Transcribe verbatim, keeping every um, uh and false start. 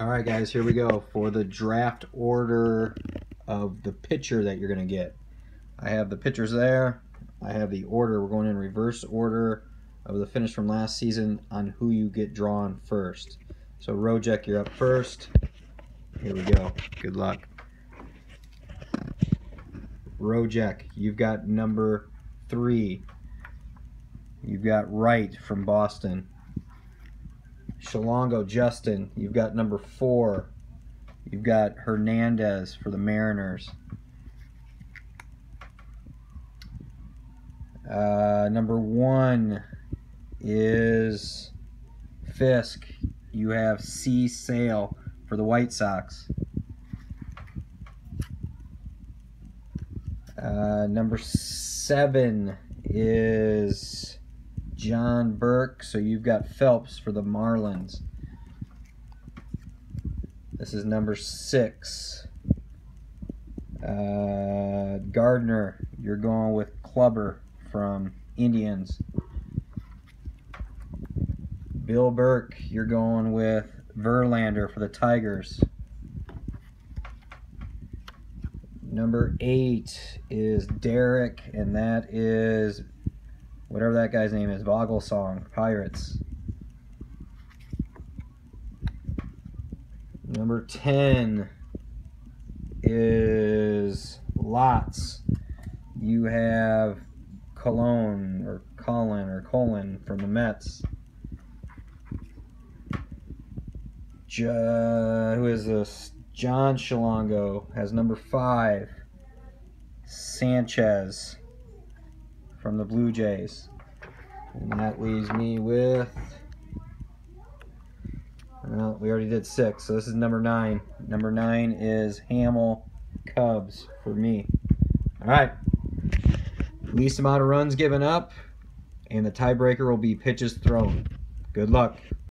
All right, guys, here we go for the draft order of the pitcher that you're going to get. I have the pitchers there. I have the order. We're going in reverse order of the finish from last season on who you get drawn first. So, Rojek, you're up first. Here we go. Good luck. Rojek, you've got number three. You've got Wright from Boston. Chalongo, Justin, you've got number four. You've got Hernandez for the Mariners. Uh, number one is Fisk. You have C. Sale for the White Sox. Uh, number seven is John Burke, so you've got Phelps for the Marlins. This is number six. Uh, Gardner, you're going with Clubber from Indians. Bill Burke, you're going with Verlander for the Tigers. Number eight is Derek, and that is whatever that guy's name is, Vogelsong, Pirates. Number ten is Lots. You have Colón or Colin or Colin from the Mets. Uh, who is this? John Chalongo has number five, Sanchez from the Blue Jays. And that leaves me with, well, we already did six, so this is number nine. Number nine is Hamel, Cubs for me. All right, least amount of runs given up, and the tiebreaker will be pitches thrown. Good luck.